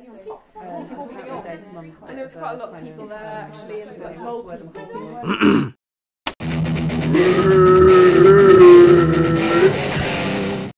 Dave's mum. I know there's quite a lot of people there actually, and there's more people.